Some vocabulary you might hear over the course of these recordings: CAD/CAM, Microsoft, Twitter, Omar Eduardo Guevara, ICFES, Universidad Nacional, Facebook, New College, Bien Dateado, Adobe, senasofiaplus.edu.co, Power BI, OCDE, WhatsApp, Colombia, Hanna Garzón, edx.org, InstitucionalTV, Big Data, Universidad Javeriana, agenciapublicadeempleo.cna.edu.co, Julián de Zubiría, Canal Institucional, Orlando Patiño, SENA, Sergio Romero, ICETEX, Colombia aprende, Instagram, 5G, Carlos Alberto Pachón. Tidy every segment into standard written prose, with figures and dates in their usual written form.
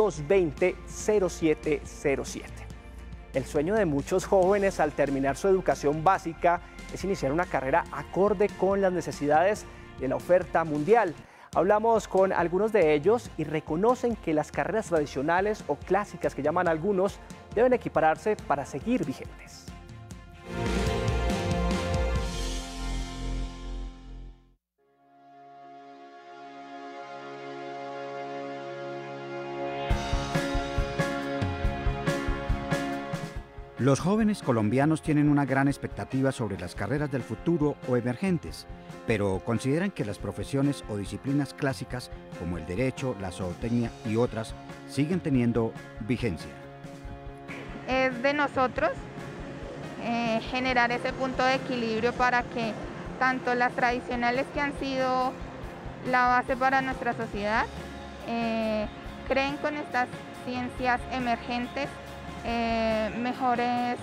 220-0707. El sueño de muchos jóvenes al terminar su educación básica es iniciar una carrera acorde con las necesidades de la oferta mundial. Hablamos con algunos de ellos y reconocen que las carreras tradicionales o clásicas que llaman algunos deben equipararse para seguir vigentes. Los jóvenes colombianos tienen una gran expectativa sobre las carreras del futuro o emergentes, pero consideran que las profesiones o disciplinas clásicas como el derecho, la zootecnia y otras siguen teniendo vigencia. Es de nosotros generar ese punto de equilibrio para que tanto las tradicionales que han sido la base para nuestra sociedad creen con estas ciencias emergentes mejores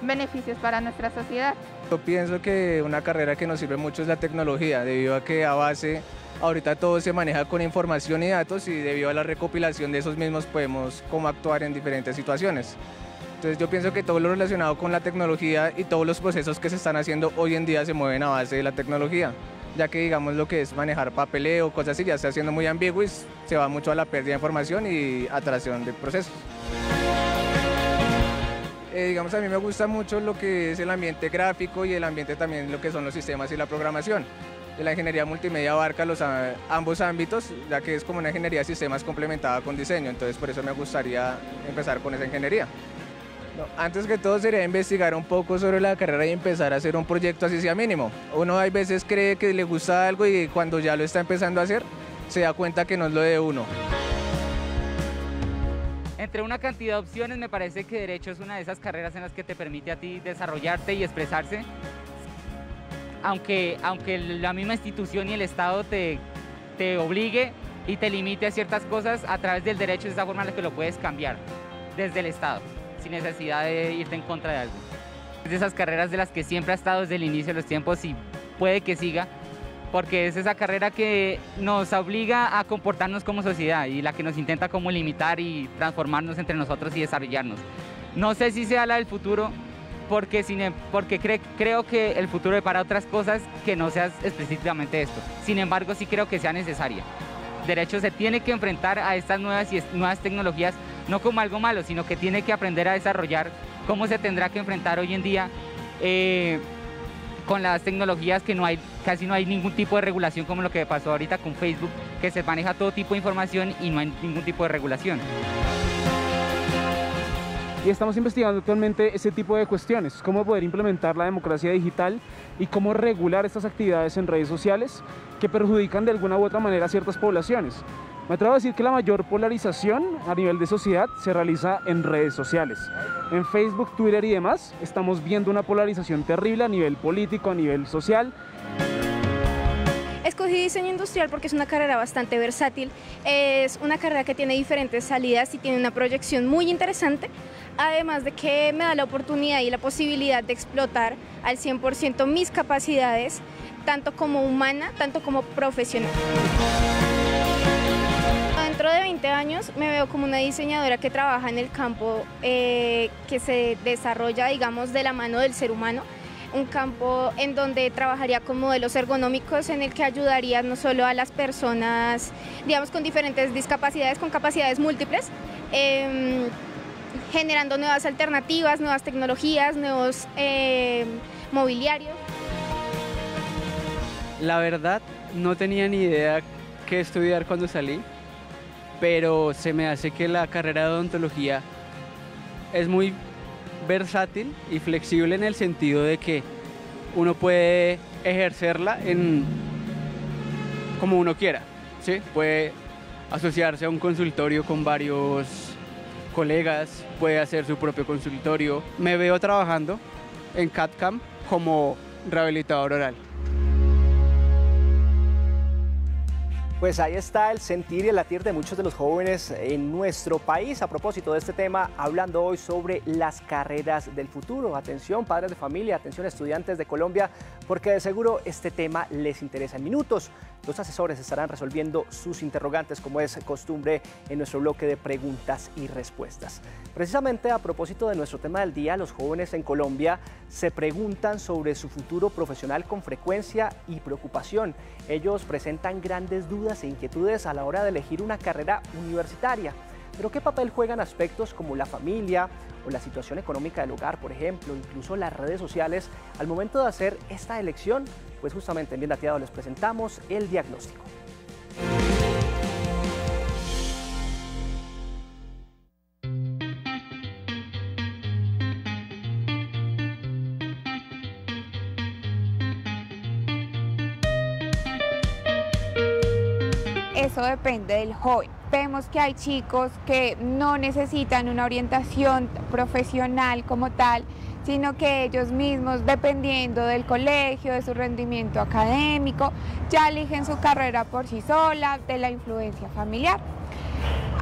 beneficios para nuestra sociedad. Yo pienso que una carrera que nos sirve mucho es la tecnología, debido a que a base, ahorita todo se maneja con información y datos, y debido a la recopilación de esos mismos podemos cómo actuar en diferentes situaciones. Entonces yo pienso que todo lo relacionado con la tecnología y todos los procesos que se están haciendo hoy en día se mueven a base de la tecnología, ya que digamos lo que es manejar papeleo, cosas así, ya está siendo muy ambiguo y se va mucho a la pérdida de información y atracción de procesos. Digamos, a mí me gusta mucho lo que es el ambiente gráfico y el ambiente también lo que son los sistemas y la programación. La ingeniería multimedia abarca ambos ámbitos, ya que es como una ingeniería de sistemas complementada con diseño, entonces por eso me gustaría empezar con esa ingeniería. No, antes que todo sería investigar un poco sobre la carrera y empezar a hacer un proyecto así sea mínimo. Uno hay veces cree que le gusta algo y cuando ya lo está empezando a hacer, se da cuenta que no es lo de uno. Entre una cantidad de opciones, me parece que Derecho es una de esas carreras en las que te permite a ti desarrollarte y expresarse, aunque la misma institución y el Estado te obligue y te limite a ciertas cosas, a través del Derecho es esa forma en la que lo puedes cambiar desde el Estado, sin necesidad de irte en contra de algo. Es de esas carreras de las que siempre ha estado desde el inicio de los tiempos y puede que siga, porque es esa carrera que nos obliga a comportarnos como sociedad y la que nos intenta como limitar y transformarnos entre nosotros y desarrollarnos. No sé si sea la del futuro, porque creo que el futuro depara otras cosas que no sea específicamente esto. Sin embargo, sí creo que sea necesaria. Derecho se tiene que enfrentar a estas nuevas tecnologías, no como algo malo, sino que tiene que aprender a desarrollar cómo se tendrá que enfrentar hoy en día con las tecnologías que casi no hay ningún tipo de regulación, como lo que pasó ahorita con Facebook, que se maneja todo tipo de información y no hay ningún tipo de regulación. Y estamos investigando actualmente ese tipo de cuestiones, cómo poder implementar la democracia digital y cómo regular estas actividades en redes sociales que perjudican de alguna u otra manera a ciertas poblaciones. Me atrevo a decir que la mayor polarización a nivel de sociedad se realiza en redes sociales. En Facebook, Twitter y demás, estamos viendo una polarización terrible a nivel político, a nivel social. Escogí diseño industrial porque es una carrera bastante versátil, es una carrera que tiene diferentes salidas y tiene una proyección muy interesante, además de que me da la oportunidad y la posibilidad de explotar al 100% mis capacidades, tanto como humana, tanto como profesional. Dentro de 20 años me veo como una diseñadora que trabaja en el campo que se desarrolla, digamos, de la mano del ser humano, un campo en donde trabajaría con modelos ergonómicos en el que ayudaría no solo a las personas, digamos, con diferentes discapacidades, con capacidades múltiples, generando nuevas alternativas, nuevas tecnologías, nuevos mobiliarios. La verdad, no tenía ni idea qué estudiar cuando salí, pero se me hace que la carrera de odontología es muy versátil y flexible en el sentido de que uno puede ejercerla como uno quiera, ¿sí? Puede asociarse a un consultorio con varios colegas, puede hacer su propio consultorio. Me veo trabajando en CAD/CAM como rehabilitador oral. Pues ahí está el sentir y el latir de muchos de los jóvenes en nuestro país. A propósito de este tema, hablando hoy sobre las carreras del futuro. Atención, padres de familia, atención, estudiantes de Colombia, porque de seguro este tema les interesa. En minutos Los asesores estarán resolviendo sus interrogantes, como es costumbre en nuestro bloque de preguntas y respuestas. Precisamente a propósito de nuestro tema del día, los jóvenes en Colombia se preguntan sobre su futuro profesional con frecuencia y preocupación. Ellos presentan grandes dudas e inquietudes a la hora de elegir una carrera universitaria. Pero ¿qué papel juegan aspectos como la familia o la situación económica del hogar, por ejemplo, incluso las redes sociales, al momento de hacer esta elección? Pues justamente en Bien Dateado les presentamos el diagnóstico. Eso depende del joven. Vemos que hay chicos que no necesitan una orientación profesional como tal, sino que ellos mismos, dependiendo del colegio, de su rendimiento académico, ya eligen su carrera por sí sola, de la influencia familiar.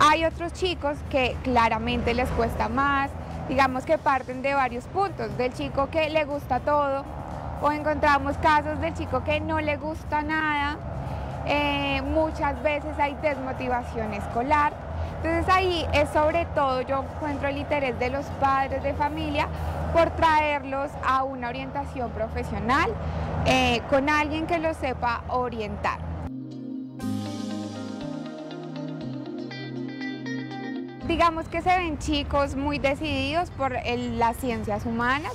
Hay otros chicos que claramente les cuesta más, digamos que parten de varios puntos, del chico que le gusta todo, o encontramos casos del chico que no le gusta nada. Muchas veces hay desmotivación escolar, entonces ahí es sobre todo, yo encuentro el interés de los padres de familia por traerlos a una orientación profesional con alguien que los sepa orientar. Digamos que se ven chicos muy decididos por las ciencias humanas,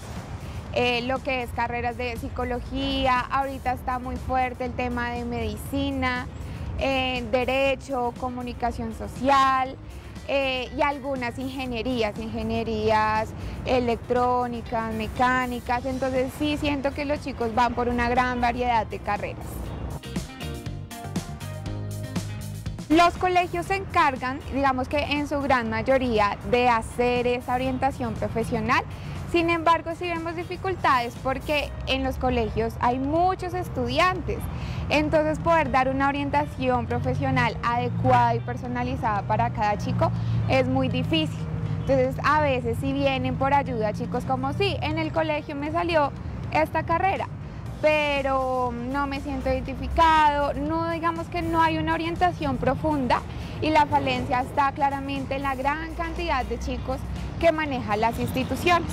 lo que es carreras de psicología, ahorita está muy fuerte el tema de medicina, derecho, comunicación social y algunas ingenierías electrónicas, mecánicas, entonces sí siento que los chicos van por una gran variedad de carreras. Los colegios se encargan, digamos que en su gran mayoría, de hacer esa orientación profesional. Sin embargo, sí vemos dificultades porque en los colegios hay muchos estudiantes, entonces poder dar una orientación profesional adecuada y personalizada para cada chico es muy difícil. Entonces, a veces sí vienen por ayuda chicos como, sí, en el colegio me salió esta carrera, pero no me siento identificado, no, digamos que no hay una orientación profunda, y la falencia está claramente en la gran cantidad de chicos que manejan las instituciones.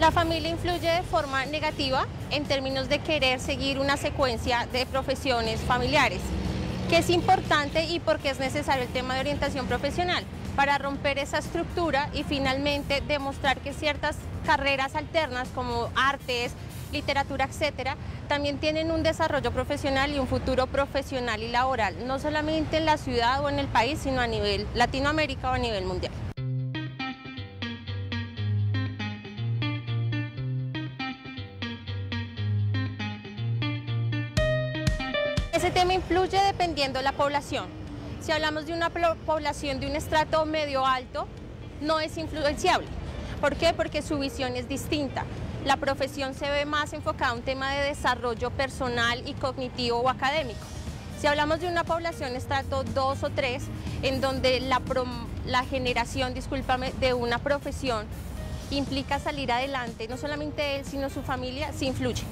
La familia influye de forma negativa en términos de querer seguir una secuencia de profesiones familiares, que es importante y porque es necesario el tema de orientación profesional, para romper esa estructura y finalmente demostrar que ciertas carreras alternas como artes, literatura, etcétera, también tienen un desarrollo profesional y un futuro profesional y laboral, no solamente en la ciudad o en el país, sino a nivel Latinoamérica o a nivel mundial. Ese tema influye dependiendo de la población. Si hablamos de una población de un estrato medio alto, no es influenciable. ¿Por qué? Porque su visión es distinta. La profesión se ve más enfocada a un tema de desarrollo personal y cognitivo o académico. Si hablamos de una población estrato 2 o 3, en donde la generación, discúlpame, de una profesión implica salir adelante, no solamente él, sino su familia, sí influye.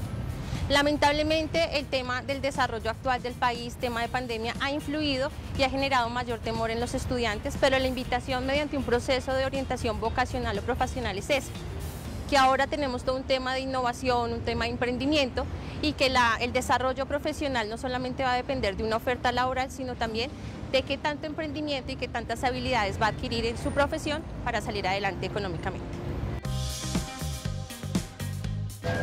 Lamentablemente, el tema del desarrollo actual del país, tema de pandemia, ha influido y ha generado mayor temor en los estudiantes, pero la invitación mediante un proceso de orientación vocacional o profesional es esa, que ahora tenemos todo un tema de innovación, un tema de emprendimiento, y que el desarrollo profesional no solamente va a depender de una oferta laboral, sino también de qué tanto emprendimiento y qué tantas habilidades va a adquirir en su profesión para salir adelante económicamente.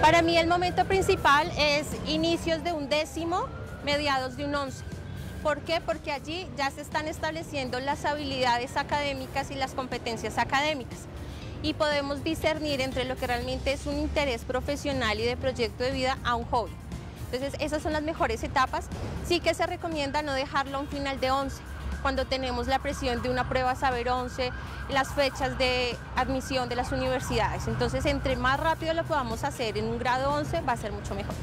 Para mí el momento principal es inicios de un 10º, mediados de un 11. ¿Por qué? Porque allí ya se están estableciendo las habilidades académicas y las competencias académicas, y podemos discernir entre lo que realmente es un interés profesional y de proyecto de vida a un joven. Entonces esas son las mejores etapas. Sí que se recomienda no dejarlo a un final de 11, cuando tenemos la presión de una prueba Saber 11, las fechas de admisión de las universidades. Entonces entre más rápido lo podamos hacer en un grado 11 va a ser mucho mejor.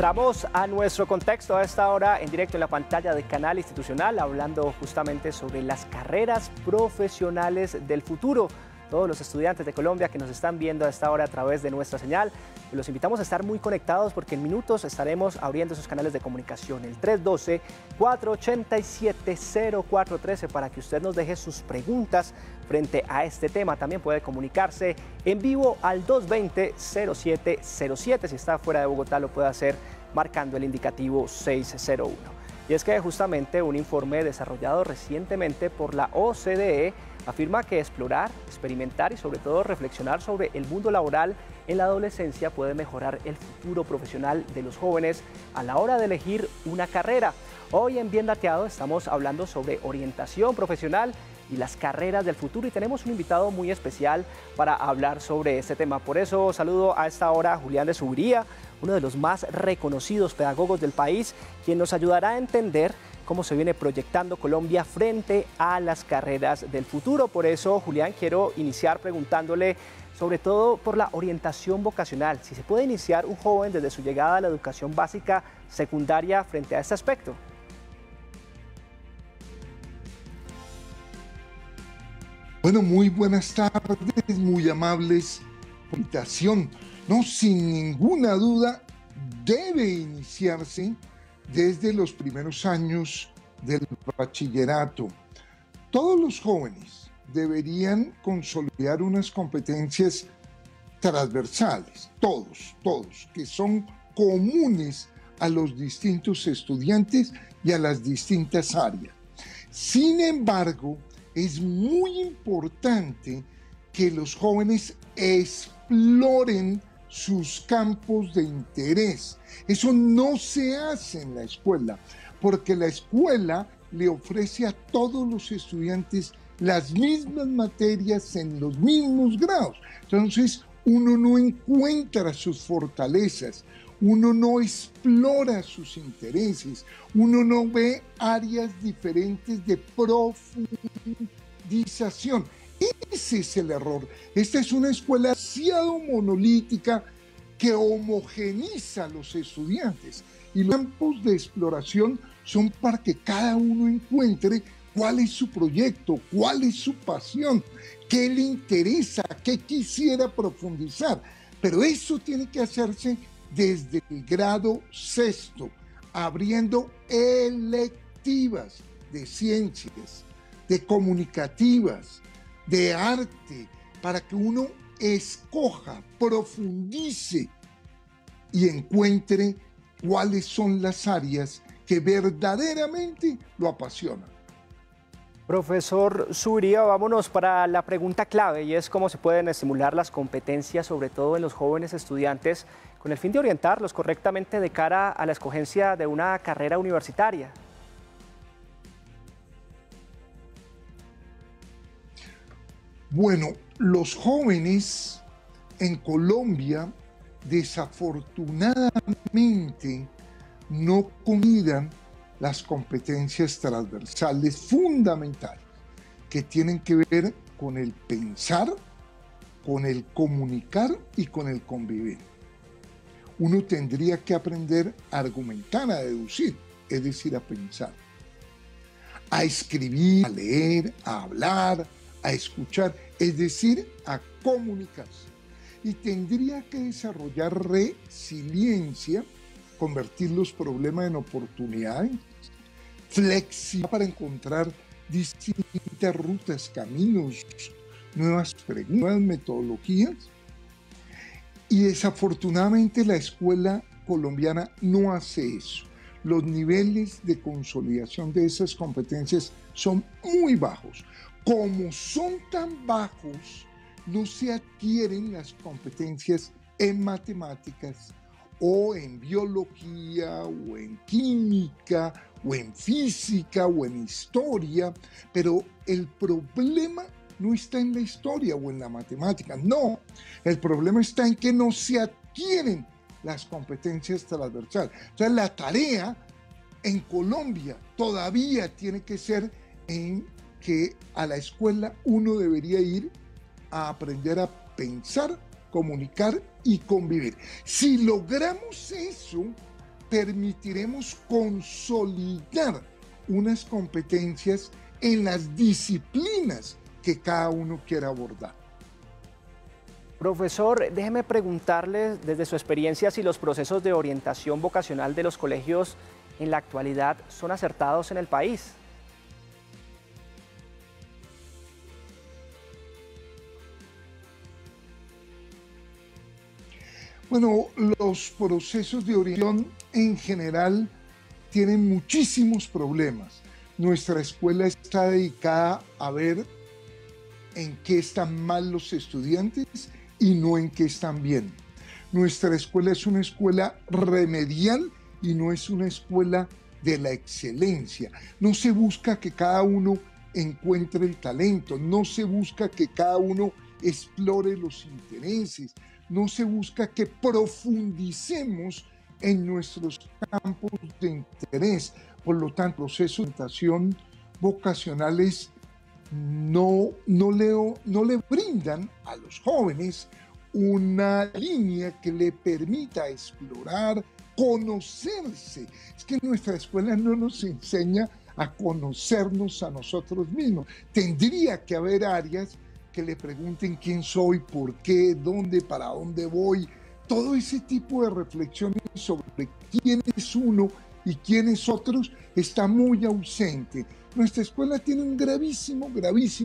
Entramos a nuestro contexto a esta hora en directo en la pantalla de Canal Institucional, hablando justamente sobre las carreras profesionales del futuro. Todos los estudiantes de Colombia que nos están viendo a esta hora a través de nuestra señal, los invitamos a estar muy conectados porque en minutos estaremos abriendo esos canales de comunicación, el 312-487-0413, para que usted nos deje sus preguntas frente a este tema. También puede comunicarse en vivo al 220-0707, si está fuera de Bogotá lo puede hacer marcando el indicativo 601. Y es que justamente un informe desarrollado recientemente por la OCDE afirma que explorar, experimentar y sobre todo reflexionar sobre el mundo laboral en la adolescencia puede mejorar el futuro profesional de los jóvenes a la hora de elegir una carrera. Hoy en Bien Dateado estamos hablando sobre orientación profesional y las carreras del futuro, y tenemos un invitado muy especial para hablar sobre este tema. Por eso saludo a esta hora a Julián de Zubiría, uno de los más reconocidos pedagogos del país, quien nos ayudará a entender cómo se viene proyectando Colombia frente a las carreras del futuro. Por eso, Julián, quiero iniciar preguntándole sobre todo por la orientación vocacional. Si se puede iniciar un joven desde su llegada a la educación básica secundaria frente a este aspecto. Bueno, muy buenas tardes, muy amables. Orientación, no, sin ninguna duda debe iniciarse desde los primeros años del bachillerato. Todos los jóvenes deberían consolidar unas competencias transversales, todos, que son comunes a los distintos estudiantes y a las distintas áreas. Sin embargo, es muy importante que los jóvenes exploren sus campos de interés. Eso no se hace en la escuela, porque la escuela le ofrece a todos los estudiantes las mismas materias en los mismos grados. Entonces, uno no encuentra sus fortalezas, uno no explora sus intereses, uno no ve áreas diferentes de profundización. Ese es el error. Esta es una escuela demasiado monolítica que homogeniza a los estudiantes, y los campos de exploración son para que cada uno encuentre cuál es su proyecto, cuál es su pasión, qué le interesa, qué quisiera profundizar. Pero eso tiene que hacerse desde el grado sexto, abriendo electivas de ciencias, de comunicativas, de arte, para que uno escoja, profundice y encuentre cuáles son las áreas que verdaderamente lo apasionan. Profesor Zubiría, vámonos para la pregunta clave, y es cómo se pueden estimular las competencias, sobre todo en los jóvenes estudiantes, con el fin de orientarlos correctamente de cara a la escogencia de una carrera universitaria. Bueno, los jóvenes en Colombia desafortunadamente no consideran las competencias transversales fundamentales que tienen que ver con el pensar, con el comunicar y con el convivir. Uno tendría que aprender a argumentar, a deducir, es decir, a pensar, a escribir, a leer, a hablar, a escuchar, es decir, a comunicarse. Y tendría que desarrollar resiliencia, convertir los problemas en oportunidades, flexibilidad para encontrar distintas rutas, caminos, nuevas preguntas, nuevas metodologías. Y desafortunadamente la escuela colombiana no hace eso. Los niveles de consolidación de esas competencias son muy bajos. Como son tan bajos, no se adquieren las competencias en matemáticas o en biología o en química o en física o en historia, pero el problema no está en la historia o en la matemática, no. El problema está en que no se adquieren las competencias transversales. Entonces, la tarea en Colombia todavía tiene que ser en que a la escuela uno debería ir a aprender a pensar, comunicar y convivir. Si logramos eso, permitiremos consolidar unas competencias en las disciplinas que cada uno quiera abordar. Profesor, déjeme preguntarle desde su experiencia si los procesos de orientación vocacional de los colegios en la actualidad son acertados en el país. Bueno, los procesos de orientación en general tienen muchísimos problemas. Nuestra escuela está dedicada a ver en qué están mal los estudiantes y no en qué están bien. Nuestra escuela es una escuela remedial y no es una escuela de la excelencia. No se busca que cada uno encuentre el talento, no se busca que cada uno explore los intereses, no se busca que profundicemos en nuestros campos de interés. Por lo tanto, los procesos de orientación vocacionales no le brindan a los jóvenes una línea que le permita explorar, conocerse. Es que nuestra escuela no nos enseña a conocernos a nosotros mismos. Tendría que haber áreas que le pregunten quién soy, por qué, dónde, para dónde voy. Todo ese tipo de reflexiones sobre quién es uno y quién es otro está muy ausente. Nuestra escuela tiene un gravísimo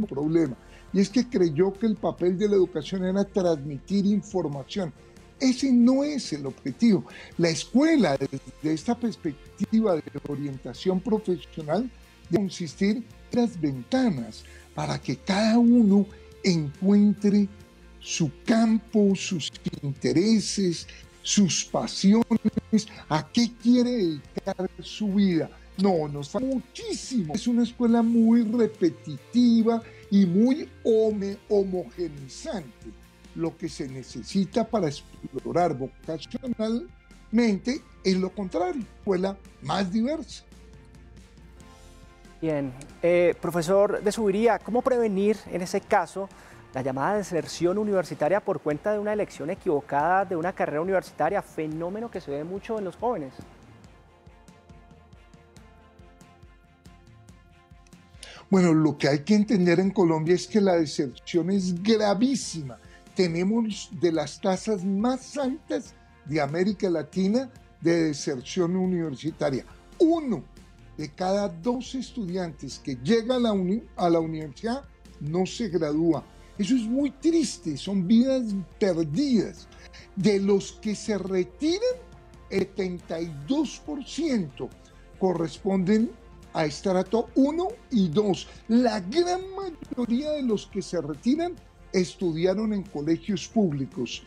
problema, y es que creyó que el papel de la educación era transmitir información. Ese no es el objetivo. La escuela, desde esta perspectiva de orientación profesional, debe consistir en las ventanas para que cada uno encuentre su campo, sus intereses, sus pasiones, a qué quiere dedicar su vida. No, nos falta muchísimo. Es una escuela muy repetitiva y muy homogenizante. Lo que se necesita para explorar vocacionalmente es lo contrario, una escuela más diversa. Bien. Profesor de Zubiría, ¿cómo prevenir en ese caso la llamada deserción universitaria por cuenta de una elección equivocada de una carrera universitaria, fenómeno que se ve mucho en los jóvenes? Bueno, lo que hay que entender en Colombia es que la deserción es gravísima. Tenemos de las tasas más altas de América Latina de deserción universitaria. Uno de cada dos estudiantes que llega a la universidad no se gradúa. Eso es muy triste, son vidas perdidas. De los que se retiran, el 72% corresponden a estrato 1 y 2. La gran mayoría de los que se retiran estudiaron en colegios públicos.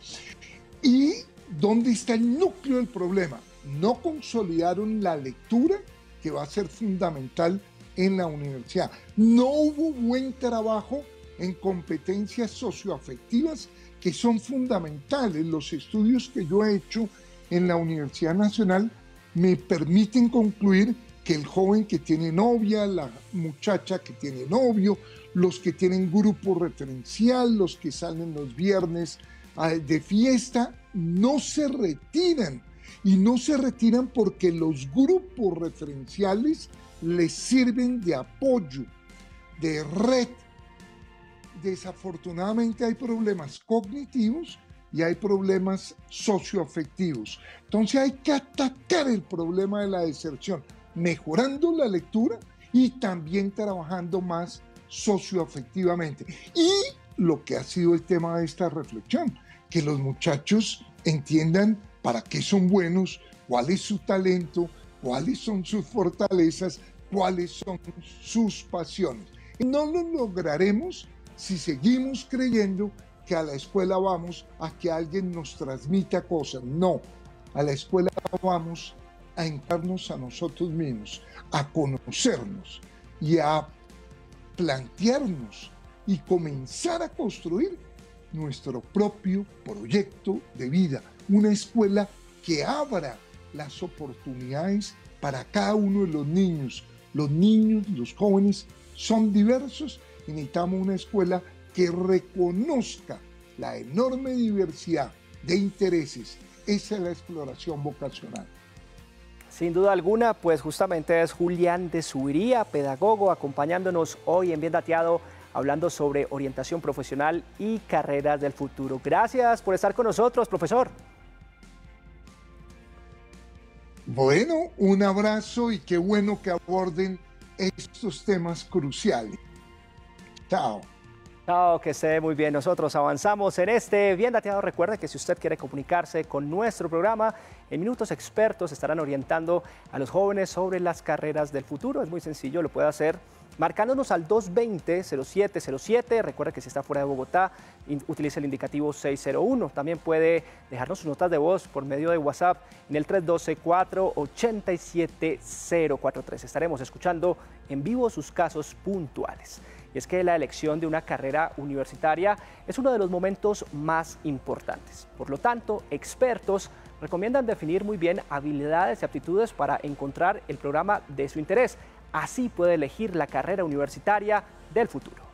¿Y dónde está el núcleo del problema? No consolidaron la lectura, que va a ser fundamental en la universidad. No hubo buen trabajo en competencias socioafectivas que son fundamentales. Los estudios que yo he hecho en la Universidad Nacional me permiten concluir que el joven que tiene novia, la muchacha que tiene novio, los que tienen grupo referencial, los que salen los viernes de fiesta, no se retiran. Y no se retiran porque los grupos referenciales les sirven de apoyo, de red. Desafortunadamente hay problemas cognitivos y hay problemas socioafectivos. Entonces hay que atacar el problema de la deserción, mejorando la lectura y también trabajando más socioafectivamente. Y lo que ha sido el tema de esta reflexión, que los muchachos entiendan para qué son buenos, cuál es su talento, cuáles son sus fortalezas, cuáles son sus pasiones. No lo lograremos si seguimos creyendo que a la escuela vamos a que alguien nos transmita cosas. No, a la escuela vamos a encarnarnos a nosotros mismos, a conocernos y a plantearnos y comenzar a construir nuestro propio proyecto de vida. Una escuela que abra las oportunidades para cada uno de los niños. Los niños, los jóvenes son diversos y necesitamos una escuela que reconozca la enorme diversidad de intereses. Esa es la exploración vocacional. Sin duda alguna, pues justamente es Julián de Zubiría, pedagogo, acompañándonos hoy en Bien Dateado, hablando sobre orientación profesional y carreras del futuro. Gracias por estar con nosotros, profesor. Bueno, un abrazo y qué bueno que aborden estos temas cruciales. Chao. Chao, que esté muy bien. Nosotros avanzamos en este Bien Dateado. Recuerde que si usted quiere comunicarse con nuestro programa, en minutos expertos estarán orientando a los jóvenes sobre las carreras del futuro. Es muy sencillo, lo puede hacer marcándonos al 220-0707. Recuerde que si está fuera de Bogotá, utilice el indicativo 601. También puede dejarnos sus notas de voz por medio de WhatsApp en el 312-487-043. Estaremos escuchando en vivo sus casos puntuales. Y es que la elección de una carrera universitaria es uno de los momentos más importantes. Por lo tanto, expertos recomiendan definir muy bien habilidades y aptitudes para encontrar el programa de su interés. Así puede elegir la carrera universitaria del futuro.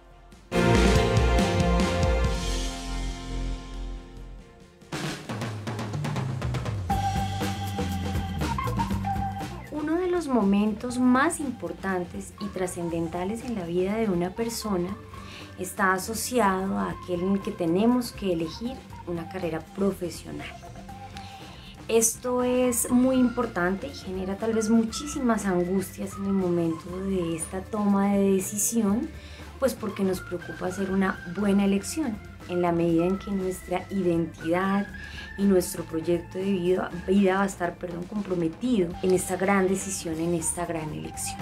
Los momentos más importantes y trascendentales en la vida de una persona está asociado a aquel en el que tenemos que elegir una carrera profesional. Esto es muy importante y genera tal vez muchísimas angustias en el momento de esta toma de decisión, pues porque nos preocupa hacer una buena elección en la medida en que nuestra identidad y nuestro proyecto de vida va a estar, comprometido en esta gran decisión, en esta gran elección.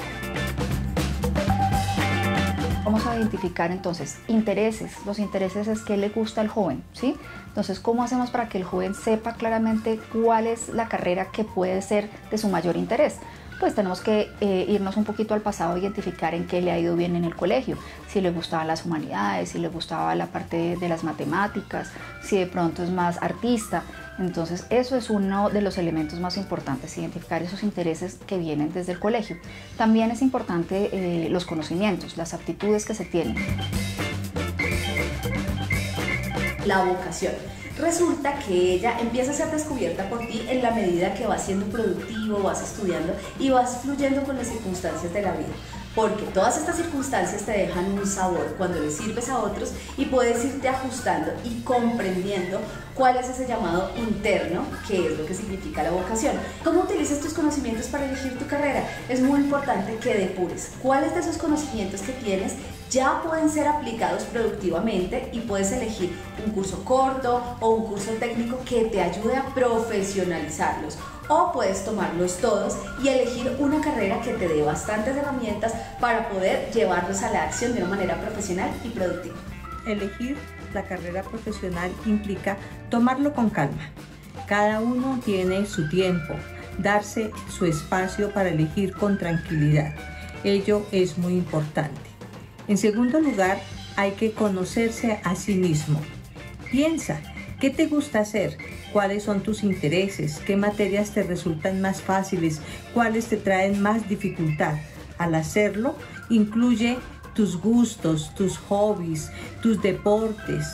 Vamos a identificar entonces intereses. Los intereses es qué le gusta al joven, ¿sí? Entonces, ¿cómo hacemos para que el joven sepa claramente cuál es la carrera que puede ser de su mayor interés? Pues tenemos que irnos un poquito al pasado, identificar en qué le ha ido bien en el colegio, si le gustaban las humanidades, si le gustaba la parte de las matemáticas, si de pronto es más artista. Entonces eso es uno de los elementos más importantes, identificar esos intereses que vienen desde el colegio. También es importante los conocimientos, las aptitudes que se tienen. La vocación. Resulta que ella empieza a ser descubierta por ti en la medida que vas siendo productivo, vas estudiando y vas fluyendo con las circunstancias de la vida. Porque todas estas circunstancias te dejan un sabor cuando le sirves a otros y puedes irte ajustando y comprendiendo cuál es ese llamado interno, que es lo que significa la vocación. ¿Cómo utilizas tus conocimientos para elegir tu carrera? Es muy importante que depures cuáles de esos conocimientos que tienes ya pueden ser aplicados productivamente y puedes elegir un curso corto o un curso técnico que te ayude a profesionalizarlos. O puedes tomarlos todos y elegir una carrera que te dé bastantes herramientas para poder llevarlos a la acción de una manera profesional y productiva. Elegir la carrera profesional implica tomarlo con calma. Cada uno tiene su tiempo, darse su espacio para elegir con tranquilidad. Ello es muy importante. En segundo lugar, hay que conocerse a sí mismo. Piensa, ¿qué te gusta hacer? ¿Cuáles son tus intereses? ¿Qué materias te resultan más fáciles? ¿Cuáles te traen más dificultad? Al hacerlo, incluye tus gustos, tus hobbies, tus deportes,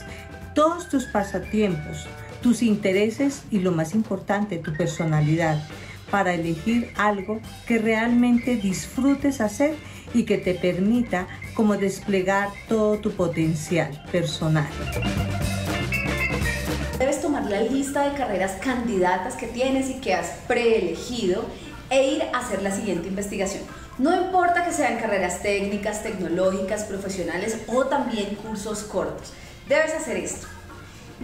todos tus pasatiempos, tus intereses y, lo más importante, tu personalidad, para elegir algo que realmente disfrutes hacer y que te permita como desplegar todo tu potencial personal. Debes tomar la lista de carreras candidatas que tienes y que has preelegido e ir a hacer la siguiente investigación. No importa que sean carreras técnicas, tecnológicas, profesionales o también cursos cortos. Debes hacer esto.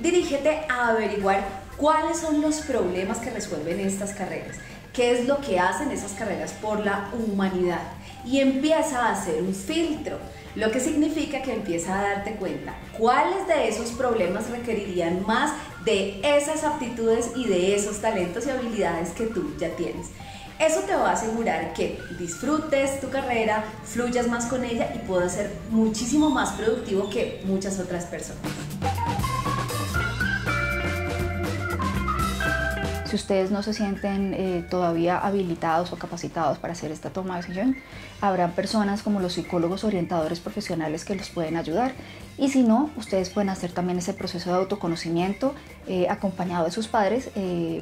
Dirígete a averiguar cuáles son los problemas que resuelven estas carreras, qué es lo que hacen esas carreras por la humanidad y empieza a hacer un filtro. Lo que significa que empieza a darte cuenta cuáles de esos problemas requerirían más de esas aptitudes y de esos talentos y habilidades que tú ya tienes. Eso te va a asegurar que disfrutes tu carrera, fluyas más con ella y puedas ser muchísimo más productivo que muchas otras personas. si ustedes no se sienten todavía habilitados o capacitados para hacer esta toma de decisión, habrán personas como los psicólogos orientadores profesionales que los pueden ayudar. Y si no, ustedes pueden hacer también ese proceso de autoconocimiento acompañado de sus padres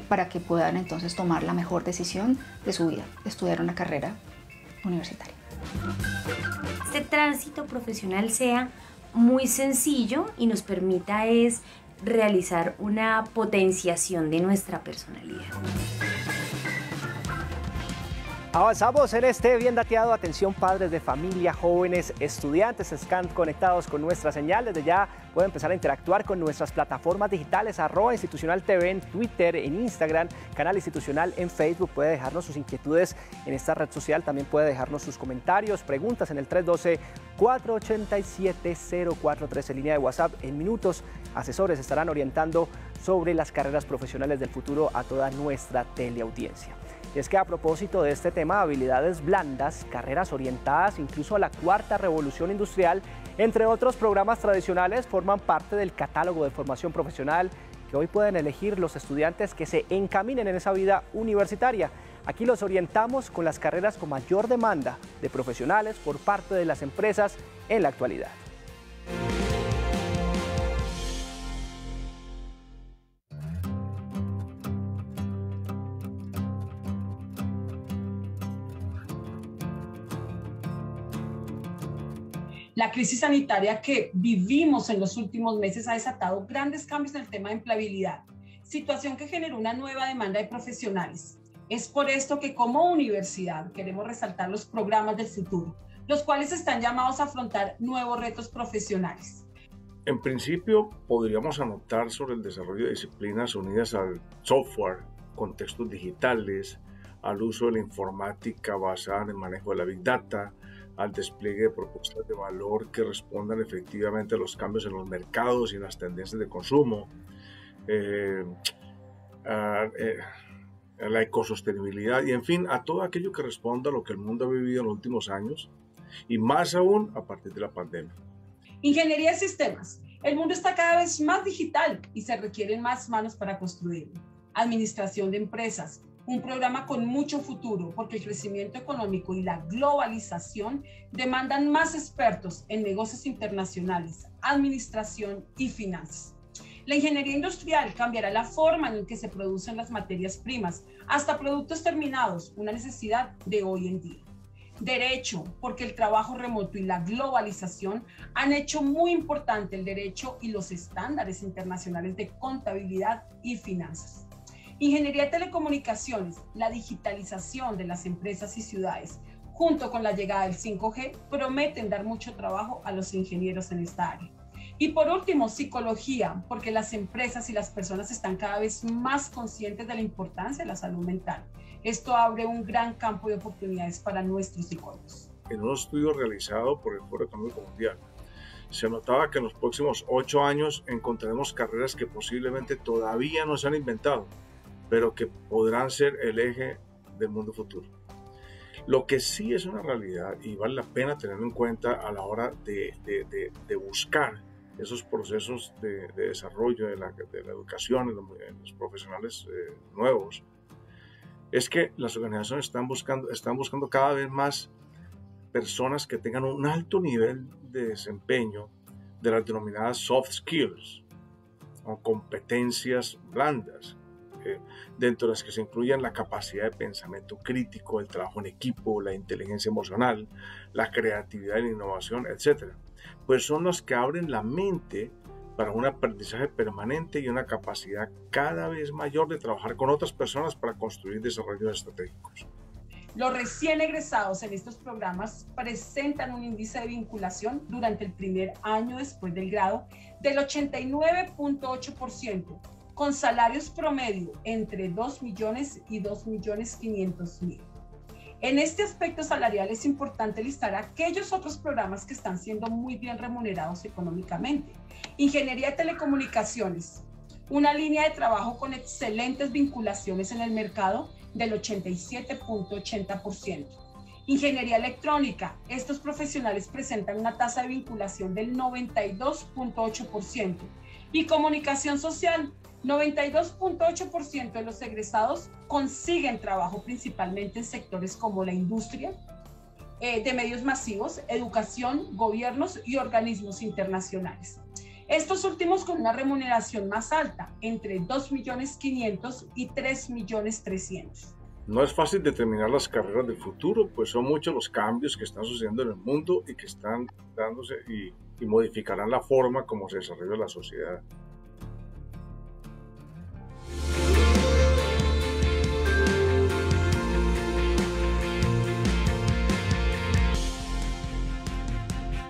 para que puedan entonces tomar la mejor decisión de su vida, estudiar una carrera universitaria. Este tránsito profesional sea muy sencillo y nos permita es realizar una potenciación de nuestra personalidad. Avanzamos en este Bien Dateado. Atención padres de familia, jóvenes, estudiantes, están conectados con nuestra señal. Desde ya pueden empezar a interactuar con nuestras plataformas digitales, @institucionaltv en Twitter, en Instagram, Canal Institucional en Facebook. Puede dejarnos sus inquietudes en esta red social. También puede dejarnos sus comentarios, preguntas en el 312-487-0413, línea de WhatsApp. En minutos, asesores estarán orientando sobre las carreras profesionales del futuro a toda nuestra teleaudiencia. Y es que a propósito de este tema, habilidades blandas, carreras orientadas incluso a la cuarta revolución industrial, entre otros programas tradicionales, forman parte del catálogo de formación profesional que hoy pueden elegir los estudiantes que se encaminen en esa vida universitaria. Aquí los orientamos con las carreras con mayor demanda de profesionales por parte de las empresas en la actualidad. La crisis sanitaria que vivimos en los últimos meses ha desatado grandes cambios en el tema de empleabilidad, situación que generó una nueva demanda de profesionales. Es por esto que como universidad queremos resaltar los programas del futuro, los cuales están llamados a afrontar nuevos retos profesionales. En principio, podríamos anotar sobre el desarrollo de disciplinas unidas al software, contextos digitales, al uso de la informática basada en el manejo de la Big Data, al despliegue de propuestas de valor que respondan efectivamente a los cambios en los mercados y en las tendencias de consumo, a la ecosostenibilidad y, en fin, a todo aquello que responda a lo que el mundo ha vivido en los últimos años y más aún a partir de la pandemia. Ingeniería de sistemas. El mundo está cada vez más digital y se requieren más manos para construirlo. Administración de empresas. Un programa con mucho futuro, porque el crecimiento económico y la globalización demandan más expertos en negocios internacionales, administración y finanzas. La ingeniería industrial cambiará la forma en que se producen las materias primas, hasta productos terminados, una necesidad de hoy en día. Derecho, porque el trabajo remoto y la globalización han hecho muy importante el derecho y los estándares internacionales de contabilidad y finanzas. Ingeniería de telecomunicaciones, la digitalización de las empresas y ciudades, junto con la llegada del 5G, prometen dar mucho trabajo a los ingenieros en esta área. Y por último, psicología, porque las empresas y las personas están cada vez más conscientes de la importancia de la salud mental. Esto abre un gran campo de oportunidades para nuestros psicólogos. En un estudio realizado por el Foro Económico Mundial, se notaba que en los próximos 8 años encontraremos carreras que posiblemente todavía no se han inventado, pero que podrán ser el eje del mundo futuro. Lo que sí es una realidad y vale la pena tenerlo en cuenta a la hora de buscar esos procesos de desarrollo de la educación en los profesionales nuevos, es que las organizaciones están buscando cada vez más personas que tengan un alto nivel de desempeño de las denominadas soft skills o competencias blandas, dentro de las que se incluyan la capacidad de pensamiento crítico, el trabajo en equipo, la inteligencia emocional, la creatividad y la innovación, etc. Pues son los que abren la mente para un aprendizaje permanente y una capacidad cada vez mayor de trabajar con otras personas para construir desarrollos estratégicos. Los recién egresados en estos programas presentan un índice de vinculación durante el primer año después del grado del 89.8%, con salarios promedio entre 2 millones y 2.500.000. En este aspecto salarial es importante listar aquellos otros programas que están siendo muy bien remunerados económicamente. Ingeniería de telecomunicaciones, una línea de trabajo con excelentes vinculaciones en el mercado del 87.80%. Ingeniería electrónica, estos profesionales presentan una tasa de vinculación del 92.8%. Y comunicación social, 92.8% de los egresados consiguen trabajo principalmente en sectores como la industria, de medios masivos, educación, gobiernos y organismos internacionales. Estos últimos con una remuneración más alta, entre 2.500.000 y 3.300.000. No es fácil determinar las carreras del futuro, pues son muchos los cambios que están sucediendo en el mundo y que están dándose y modificarán la forma como se desarrolla la sociedad.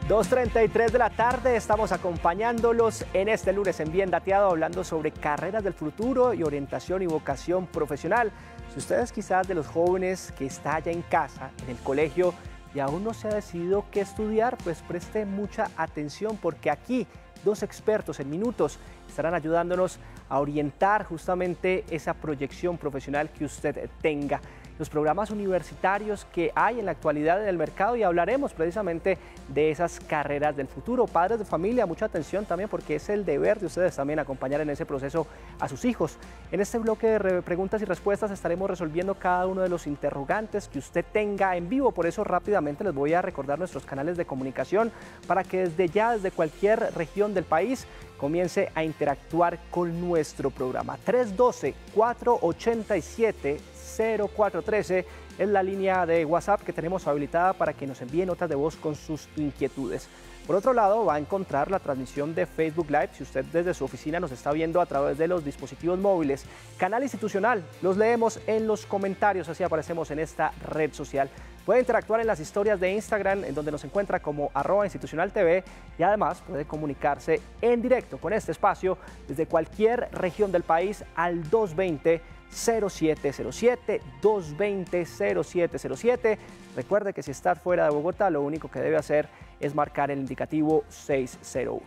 [2:33 p.m] estamos acompañándolos en este lunes en Bien Dateado, hablando sobre carreras del futuro y orientación y vocación profesional. Si ustedes quizás de los jóvenes que está allá en casa, en el colegio, y aún no se ha decidido qué estudiar, pues preste mucha atención porque aquí dos expertos en minutos estarán ayudándonos a orientar justamente esa proyección profesional que usted tenga. Los programas universitarios que hay en la actualidad en el mercado y hablaremos precisamente de esas carreras del futuro. Padres de familia, mucha atención también porque es el deber de ustedes también acompañar en ese proceso a sus hijos. En este bloque de preguntas y respuestas estaremos resolviendo cada uno de los interrogantes que usted tenga en vivo. Por eso rápidamente les voy a recordar nuestros canales de comunicación para que desde ya, desde cualquier región del país, comience a interactuar con nuestro programa. 312-487-0413 es la línea de WhatsApp que tenemos habilitada para que nos envíen notas de voz con sus inquietudes. Por otro lado, va a encontrar la transmisión de Facebook Live si usted desde su oficina nos está viendo a través de los dispositivos móviles. Canal Institucional, los leemos en los comentarios, así aparecemos en esta red social. Puede interactuar en las historias de Instagram, en donde nos encuentra como @institucionaltv, y además puede comunicarse en directo con este espacio desde cualquier región del país al 220-0707, 220-0707. Recuerde que si está fuera de Bogotá, lo único que debe hacer es marcar el indicativo 601.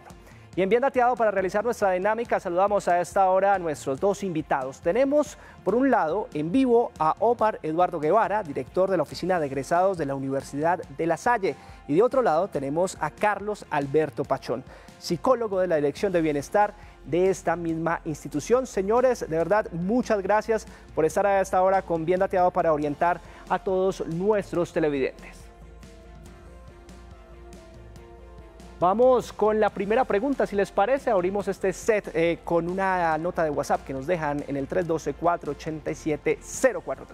Y en Bien Dateado, para realizar nuestra dinámica, saludamos a esta hora a nuestros dos invitados. Tenemos, por un lado, en vivo a Omar Eduardo Guevara, director de la Oficina de Egresados de la Universidad de La Salle. Y de otro lado, tenemos a Carlos Alberto Pachón, psicólogo de la Dirección de Bienestar de esta misma institución. Señores, de verdad, muchas gracias por estar a esta hora con Bien Dateado para orientar a todos nuestros televidentes. Vamos con la primera pregunta, si les parece. Abrimos este set con una nota de WhatsApp que nos dejan en el 312-487-0413. Buenas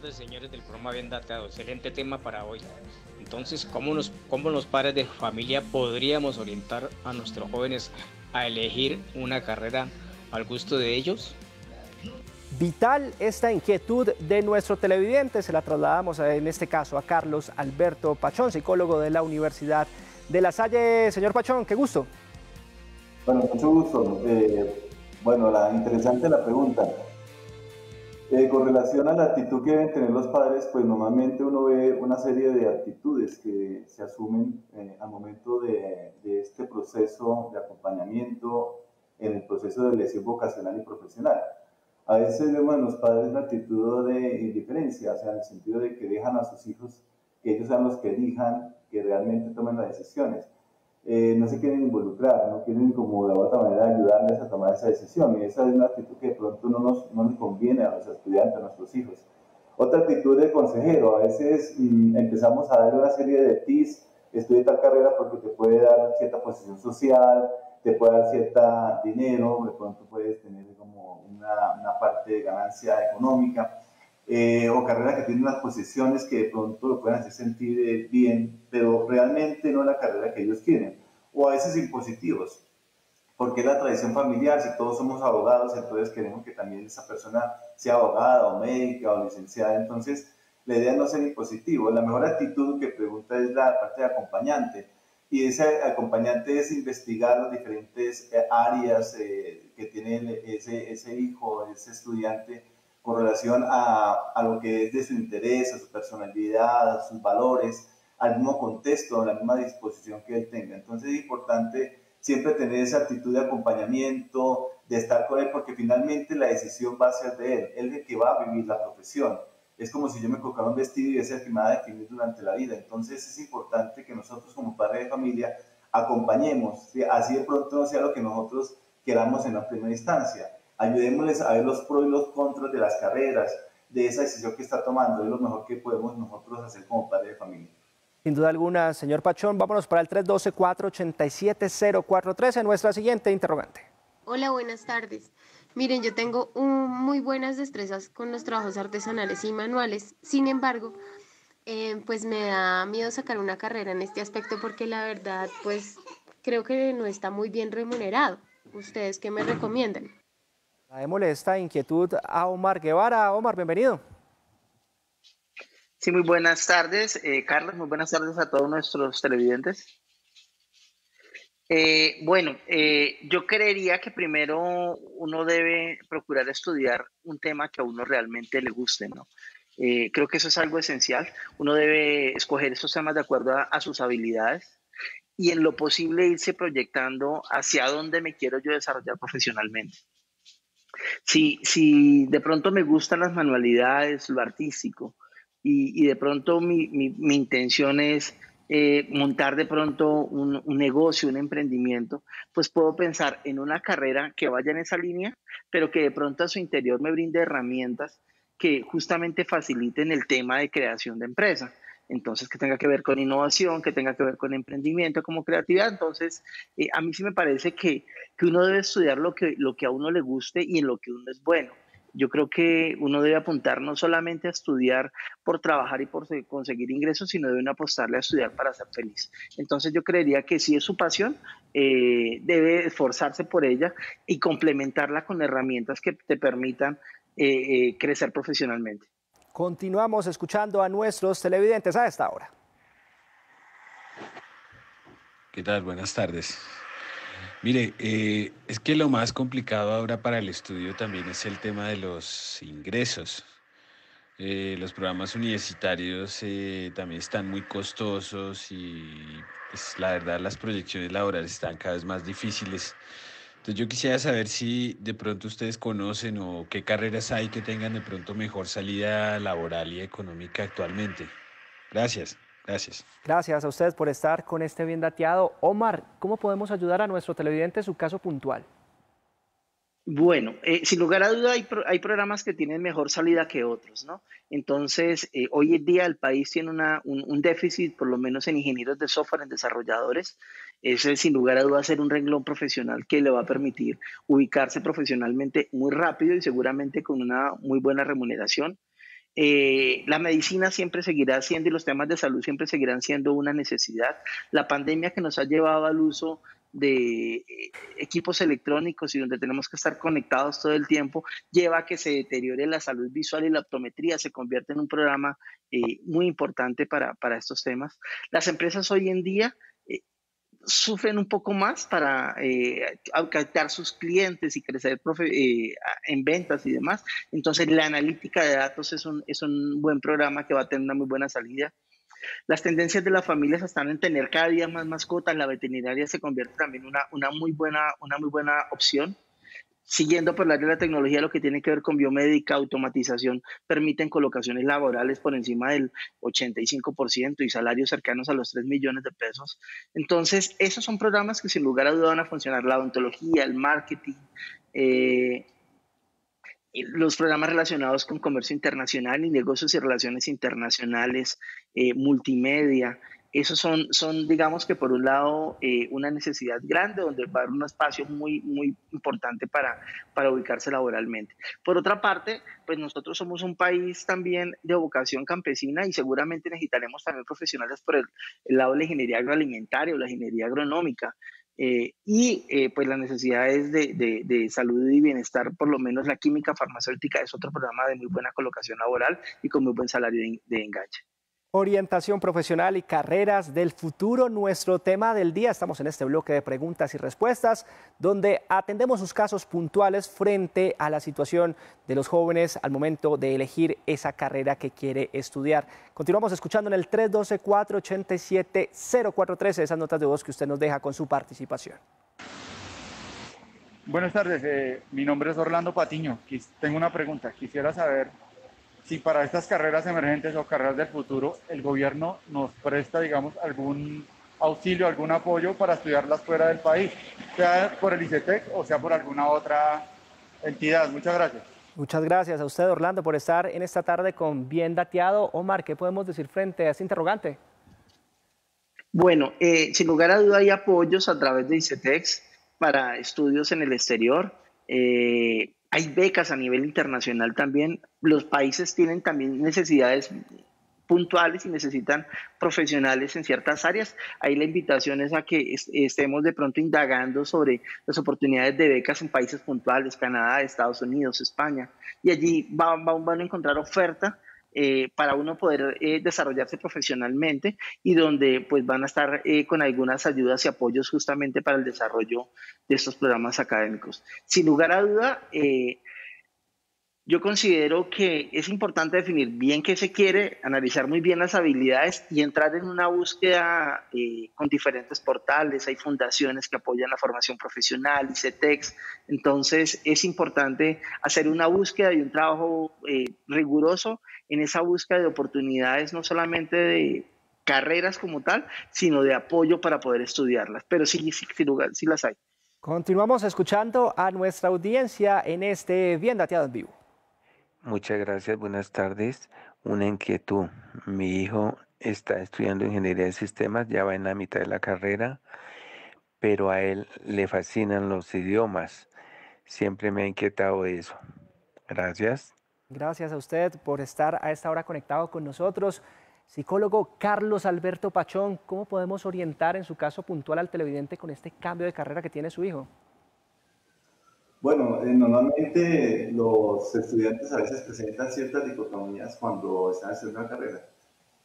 tardes, señores del programa Bien Dateado. Excelente tema para hoy. Entonces, ¿cómo los padres de familia podríamos orientar a nuestros jóvenes a elegir una carrera al gusto de ellos? Vital esta inquietud de nuestro televidente. Se la trasladamos en este caso a Carlos Alberto Pachón, psicólogo de la Universidad de La Salle. Señor Pachón, qué gusto. Bueno, mucho gusto. Interesante la pregunta. Con relación a la actitud que deben tener los padres, pues normalmente uno ve una serie de actitudes que se asumen al momento de este proceso de acompañamiento, en el proceso de elección vocacional y profesional. A veces vemos en los padres una actitud de indiferencia, o sea, en el sentido de que dejan a sus hijos, que ellos sean los que elijan, que realmente tomen las decisiones. No se quieren involucrar, no quieren como de otra manera ayudarles a tomar esa decisión, y esa es una actitud que de pronto no nos conviene a los estudiantes, a nuestros hijos. Otra actitud del consejero, a veces empezamos a darle una serie de tips: estudia tal carrera porque te puede dar cierta posición social, te puede dar cierto dinero, de pronto puedes tener como una parte de ganancia económica. O carreras que tienen unas posiciones que de pronto lo pueden hacer sentir bien, pero realmente no es la carrera que ellos quieren. O a veces impositivos, porque es la tradición familiar. Si todos somos abogados, entonces queremos que también esa persona sea abogada o médica o licenciada. Entonces la idea es no ser impositivo. La mejor actitud que pregunta es la parte de acompañante, y ese acompañante es investigar las diferentes áreas que tiene ese hijo, ese estudiante, con relación a lo que es de su interés, a su personalidad, a sus valores, al mismo contexto, a la misma disposición que él tenga. Entonces es importante siempre tener esa actitud de acompañamiento, de estar con él, porque finalmente la decisión va a ser de él. Él es el que va a vivir la profesión. Es como si yo me colocara un vestido y es el que me va a definir durante la vida. Entonces es importante que nosotros como padres de familia acompañemos, ¿sí? Así de pronto no sea lo que nosotros queramos en la primera instancia. ayudémosles a ver los pros y los contras de las carreras, de esa decisión que está tomando, es lo mejor que podemos nosotros hacer como padre de familia. Sin duda alguna, señor Pachón, vámonos para el 312-487-043 en nuestra siguiente interrogante. Hola, buenas tardes. Miren, yo tengo muy buenas destrezas con los trabajos artesanales y manuales, sin embargo, pues me da miedo sacar una carrera en este aspecto porque la verdad, pues creo que no está muy bien remunerado. ¿Ustedes qué me recomiendan? Démosle esta inquietud a Omar Guevara. Omar, bienvenido. Sí, muy buenas tardes, Carlos, muy buenas tardes a todos nuestros televidentes. Yo creería que primero uno debe procurar estudiar un tema que a uno realmente le guste, ¿no? Creo que eso es algo esencial. Uno debe escoger esos temas de acuerdo a sus habilidades y en lo posible irse proyectando hacia dónde me quiero yo desarrollar profesionalmente. Si de pronto me gustan las manualidades, lo artístico, y de pronto mi intención es montar de pronto un negocio, un emprendimiento, pues puedo pensar en una carrera que vaya en esa línea, pero que de pronto a su interior me brinde herramientas que justamente faciliten el tema de creación de empresa. Entonces, que tenga que ver con innovación, que tenga que ver con emprendimiento, como creatividad. Entonces, a mí sí me parece que uno debe estudiar lo que a uno le guste y en lo que uno es bueno. Yo creo que uno debe apuntar no solamente a estudiar por trabajar y por conseguir ingresos, sino debe apostarle a estudiar para ser feliz. Entonces, yo creería que si es su pasión, debe esforzarse por ella y complementarla con herramientas que te permitan crecer profesionalmente. Continuamos escuchando a nuestros televidentes a esta hora. ¿Qué tal? Buenas tardes. Mire, es que lo más complicado ahora para el estudio también es el tema de los ingresos. Los programas universitarios también están muy costosos y pues, la verdad las proyecciones laborales están cada vez más difíciles. Entonces yo quisiera saber si de pronto ustedes conocen o qué carreras hay que tengan de pronto mejor salida laboral y económica actualmente. Gracias, gracias. Gracias a ustedes por estar con este Bien Dateado. Omar, ¿cómo podemos ayudar a nuestro televidente en su caso puntual? Bueno, sin lugar a duda hay programas que tienen mejor salida que otros, ¿no? Entonces, hoy en día el país tiene un déficit, por lo menos en ingenieros de software, en desarrolladores. Ese, sin lugar a duda, va a ser un renglón profesional que le va a permitir ubicarse profesionalmente muy rápido y seguramente con una muy buena remuneración. La medicina siempre seguirá siendo y los temas de salud siempre seguirán siendo una necesidad. La pandemia que nos ha llevado al uso de equipos electrónicos y donde tenemos que estar conectados todo el tiempo, lleva a que se deteriore la salud visual y la optometría se convierte en un programa muy importante para estos temas. Las empresas hoy en día sufren un poco más para captar sus clientes y crecer en ventas y demás. Entonces, la analítica de datos es un buen programa que va a tener una muy buena salida. Las tendencias de las familias están en tener cada día más mascotas. La veterinaria se convierte también en una muy buena opción. Siguiendo por el área de la tecnología, lo que tiene que ver con biomédica, automatización, permiten colocaciones laborales por encima del 85% y salarios cercanos a los 3 millones de pesos. Entonces, esos son programas que sin lugar a duda van a funcionar. La odontología, el marketing, los programas relacionados con comercio internacional y negocios y relaciones internacionales, multimedia. Esos son, digamos que por un lado, una necesidad grande donde va a haber un espacio muy, muy importante para ubicarse laboralmente. Por otra parte, pues nosotros somos un país también de vocación campesina y seguramente necesitaremos también profesionales por el lado de la ingeniería agroalimentaria o la ingeniería agronómica. Pues las necesidades de salud y bienestar, por lo menos la química farmacéutica es otro programa de muy buena colocación laboral y con muy buen salario de enganche. Orientación profesional y carreras del futuro, nuestro tema del día. Estamos en este bloque de preguntas y respuestas donde atendemos sus casos puntuales frente a la situación de los jóvenes al momento de elegir esa carrera que quiere estudiar. Continuamos escuchando en el 312-487-043 esas notas de voz que usted nos deja con su participación. Buenas tardes, mi nombre es Orlando Patiño. Tengo una pregunta, quisiera saber si para estas carreras emergentes o carreras del futuro el gobierno nos presta, digamos, algún auxilio, algún apoyo para estudiarlas fuera del país, sea por el ICETEX o sea por alguna otra entidad. Muchas gracias. Muchas gracias a usted, Orlando, por estar en esta tarde con Bien Dateado. Omar, ¿qué podemos decir frente a este interrogante? Bueno, sin lugar a duda hay apoyos a través de ICETEX para estudios en el exterior. Hay becas a nivel internacional también. Los países tienen también necesidades puntuales y necesitan profesionales en ciertas áreas. Ahí la invitación es a que estemos de pronto indagando sobre las oportunidades de becas en países puntuales, Canadá, Estados Unidos, España. Y allí van a encontrar oferta para uno poder desarrollarse profesionalmente y donde pues van a estar con algunas ayudas y apoyos justamente para el desarrollo de estos programas académicos. Sin lugar a duda, yo considero que es importante definir bien qué se quiere, analizar muy bien las habilidades y entrar en una búsqueda con diferentes portales. Hay fundaciones que apoyan la formación profesional, ICETEX. Entonces es importante hacer una búsqueda y un trabajo riguroso en esa búsqueda de oportunidades, no solamente de carreras como tal, sino de apoyo para poder estudiarlas, pero sí las hay. Continuamos escuchando a nuestra audiencia en este Bien Dateado en vivo. Muchas gracias, buenas tardes. Una inquietud, mi hijo está estudiando ingeniería de sistemas, ya va en la mitad de la carrera, pero a él le fascinan los idiomas. Siempre me ha inquietado eso. Gracias. Gracias a usted por estar a esta hora conectado con nosotros. Psicólogo Carlos Alberto Pachón, ¿cómo podemos orientar en su caso puntual al televidente con este cambio de carrera que tiene su hijo? Bueno, normalmente los estudiantes a veces presentan ciertas dicotomías cuando están haciendo una carrera,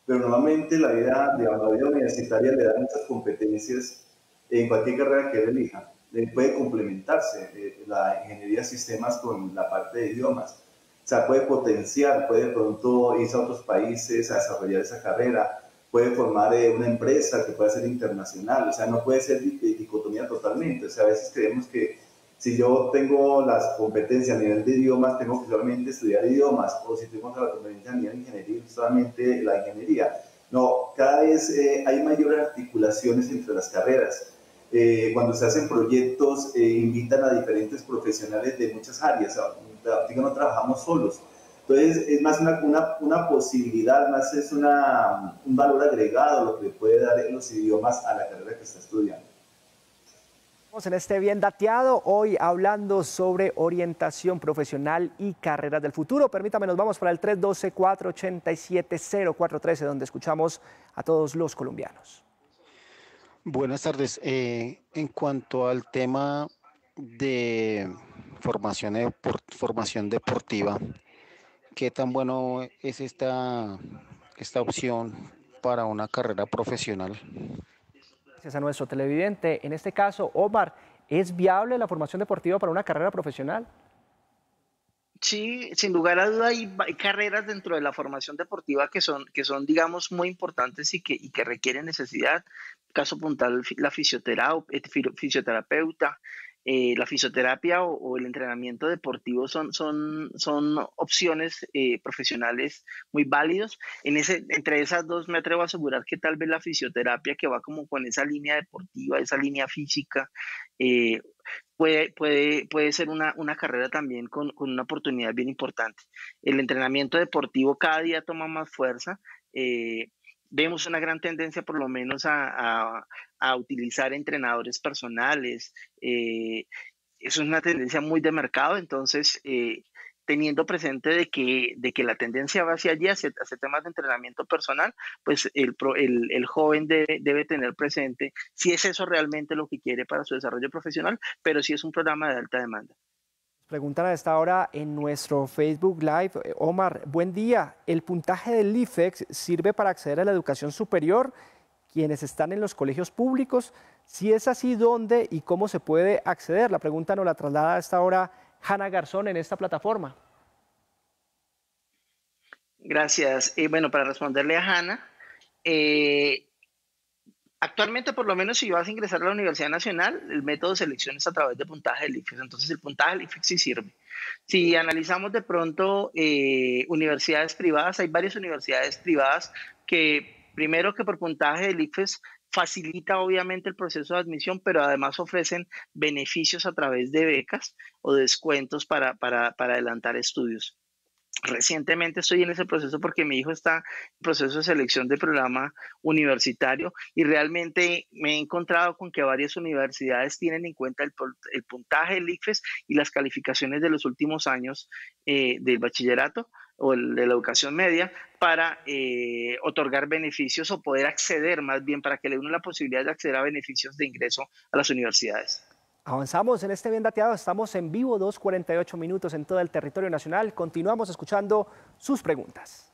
pero normalmente la vida universitaria le da muchas competencias en cualquier carrera que él elija. Puede complementarse la ingeniería de sistemas con la parte de idiomas. O sea, puede potenciar, puede de pronto irse a otros países a desarrollar esa carrera, puede formar una empresa que pueda ser internacional. O sea, no puede ser dicotomía totalmente. O sea, a veces creemos que si yo tengo las competencias a nivel de idiomas, tengo que solamente estudiar idiomas, o si tengo la competencia a nivel de ingeniería, solamente la ingeniería. No, cada vez hay mayores articulaciones entre las carreras. Cuando se hacen proyectos, invitan a diferentes profesionales de muchas áreas. No trabajamos solos. Entonces es más una posibilidad, más es un valor agregado lo que puede dar en los idiomas a la carrera que está estudiando. Estamos en este Bien Dateado, hoy hablando sobre orientación profesional y carreras del futuro. Permítame, nos vamos para el 312-487-0413, donde escuchamos a todos los colombianos. Buenas tardes. En cuanto al tema de formación deportiva, ¿qué tan bueno es esta opción para una carrera profesional? Gracias a nuestro televidente. En este caso, Omar, ¿es viable la formación deportiva para una carrera profesional? Sí, sin lugar a duda hay carreras dentro de la formación deportiva que son digamos, muy importantes y que requieren necesidad. Caso puntual, la fisioterapeuta. La fisioterapia o el entrenamiento deportivo son opciones profesionales muy válidas. Entre esas dos me atrevo a asegurar que tal vez la fisioterapia, que va como con esa línea deportiva, esa línea física, puede ser una carrera también con una oportunidad bien importante. El entrenamiento deportivo cada día toma más fuerza. Vemos una gran tendencia por lo menos a utilizar entrenadores personales. Eso es una tendencia muy de mercado, entonces teniendo presente de que la tendencia va hacia allí, hacia temas de entrenamiento personal, pues el joven debe tener presente si es eso realmente lo que quiere para su desarrollo profesional, pero si es un programa de alta demanda. Preguntan a esta hora en nuestro Facebook Live, Omar, buen día, ¿el puntaje del ICFES sirve para acceder a la educación superior? Quienes están en los colegios públicos, si es así, ¿dónde y cómo se puede acceder? La pregunta nos la traslada a esta hora Hanna Garzón en esta plataforma. Gracias. Bueno, para responderle a Hanna, actualmente, por lo menos, si vas a ingresar a la Universidad Nacional, el método de selección es a través de puntaje del ICFES. Entonces, el puntaje del ICFES sí sirve. Si analizamos de pronto universidades privadas, hay varias universidades privadas que, primero, que por puntaje del ICFES facilita obviamente el proceso de admisión, pero además ofrecen beneficios a través de becas o descuentos para adelantar estudios. Recientemente estoy en ese proceso porque mi hijo está en proceso de selección de programa universitario y realmente me he encontrado con que varias universidades tienen en cuenta el puntaje del ICFES y las calificaciones de los últimos años del bachillerato o de la educación media para otorgar beneficios o poder acceder, más bien para que le den la posibilidad de acceder a beneficios de ingreso a las universidades. Avanzamos en este Bien Dateado, estamos en vivo 2:48 minutos en todo el territorio nacional. Continuamos escuchando sus preguntas.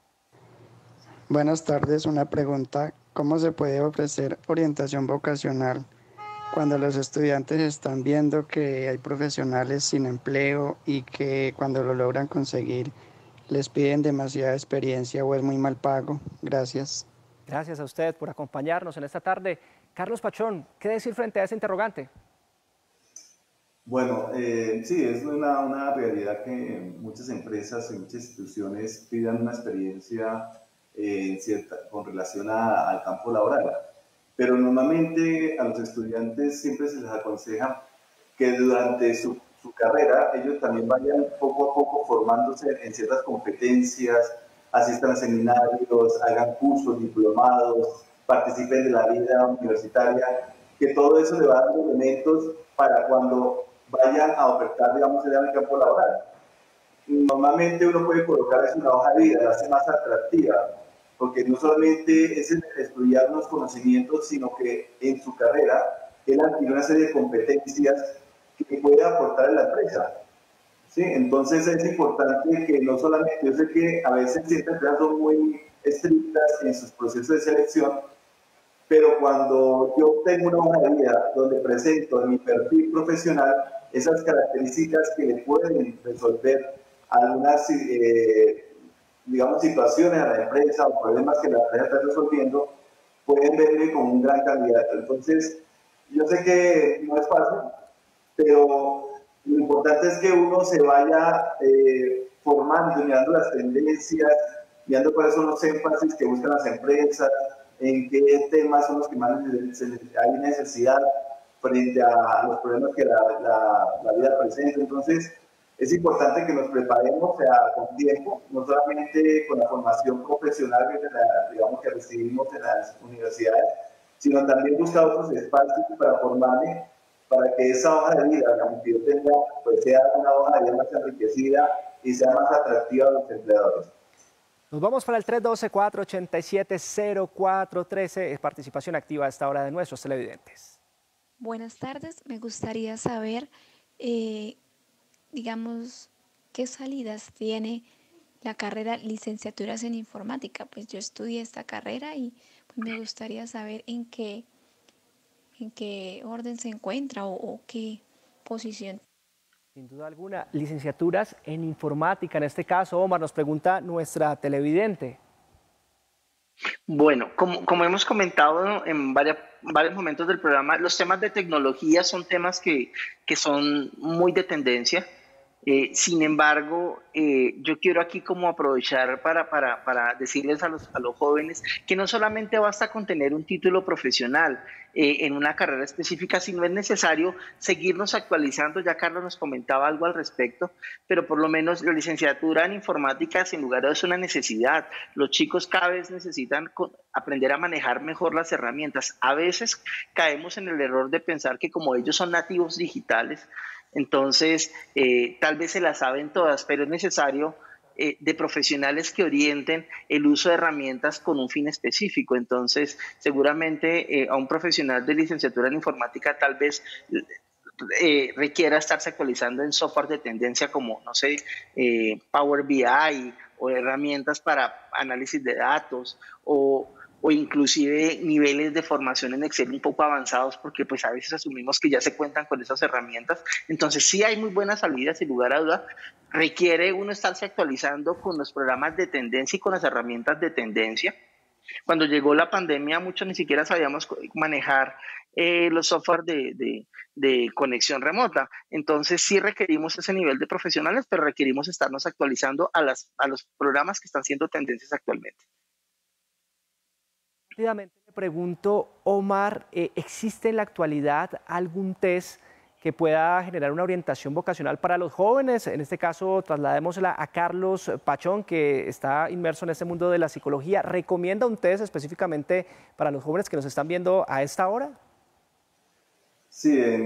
Buenas tardes, una pregunta. ¿Cómo se puede ofrecer orientación vocacional cuando los estudiantes están viendo que hay profesionales sin empleo y que cuando lo logran conseguir les piden demasiada experiencia o es muy mal pago? Gracias. Gracias a usted por acompañarnos en esta tarde. Carlos Pachón, ¿qué decir frente a ese interrogante? Bueno, sí, es una realidad que muchas empresas y muchas instituciones pidan una experiencia con relación al campo laboral. Pero normalmente a los estudiantes siempre se les aconseja que durante su carrera ellos también vayan poco a poco formándose en ciertas competencias, asistan a seminarios, hagan cursos, diplomados, participen de la vida universitaria, que todo eso le va dando elementos para cuando vayan a ofertar, digamos, en el campo laboral. Normalmente uno puede colocar eso en una hoja de vida, la hace más atractiva, porque no solamente es estudiar unos conocimientos, sino que en su carrera él adquiere una serie de competencias que puede aportar a la empresa. ¿Sí? Entonces es importante que no solamente, yo sé que a veces ciertas empresas son muy estrictas en sus procesos de selección, pero cuando yo tengo una hoja de vida donde presento en mi perfil profesional esas características que le pueden resolver algunas, digamos, situaciones a la empresa o problemas que la empresa está resolviendo, pueden verme como un gran candidato. Entonces, yo sé que no es fácil, pero lo importante es que uno se vaya formando, mirando las tendencias, mirando cuáles son los énfasis que buscan las empresas, en qué temas son los que más hay necesidad frente a los problemas que la vida presenta. Entonces, es importante que nos preparemos con tiempo, no solamente con la formación profesional digamos, que recibimos en las universidades, sino también buscar otros espacios para formarme, para que esa hoja de vida, digamos, que yo tenga, pues sea una hoja de vida más enriquecida y sea más atractiva a los empleadores. Nos vamos para el 312-487-0413, es participación activa a esta hora de nuestros televidentes. Buenas tardes, me gustaría saber, digamos, qué salidas tiene la carrera licenciaturas en informática. Pues yo estudié esta carrera y pues, me gustaría saber en qué orden se encuentra o qué posición. Sin duda alguna, licenciaturas en informática, en este caso, Omar, nos pregunta nuestra televidente. Bueno, como hemos comentado en varios momentos del programa, los temas de tecnología son temas que son muy de tendencia. Sin embargo, yo quiero aquí como aprovechar para decirles a los jóvenes que no solamente basta con tener un título profesional en una carrera específica, sino es necesario seguirnos actualizando. Ya Carlos nos comentaba algo al respecto, pero por lo menos la licenciatura en informática sin lugar a dudas es una necesidad. Los chicos cada vez necesitan aprender a manejar mejor las herramientas. A veces caemos en el error de pensar que como ellos son nativos digitales, entonces, tal vez se las saben todas, pero es necesario de profesionales que orienten el uso de herramientas con un fin específico. Entonces, seguramente a un profesional de licenciatura en informática tal vez requiera estarse actualizando en software de tendencia como, no sé, Power BI o herramientas para análisis de datos o inclusive niveles de formación en Excel un poco avanzados, porque pues a veces asumimos que ya se cuentan con esas herramientas. Entonces sí hay muy buenas salidas, sin lugar a dudas. Requiere uno estarse actualizando con los programas de tendencia y con las herramientas de tendencia. Cuando llegó la pandemia, muchos ni siquiera sabíamos manejar los software de conexión remota. Entonces sí requerimos ese nivel de profesionales, pero requerimos estarnos actualizando a los programas que están siendo tendencias actualmente. Rápidamente Te pregunto, Omar, ¿existe en la actualidad algún test que pueda generar una orientación vocacional para los jóvenes? En este caso, trasladémosla a Carlos Pachón, que está inmerso en este mundo de la psicología. ¿Recomienda un test específicamente para los jóvenes que nos están viendo a esta hora? Sí, el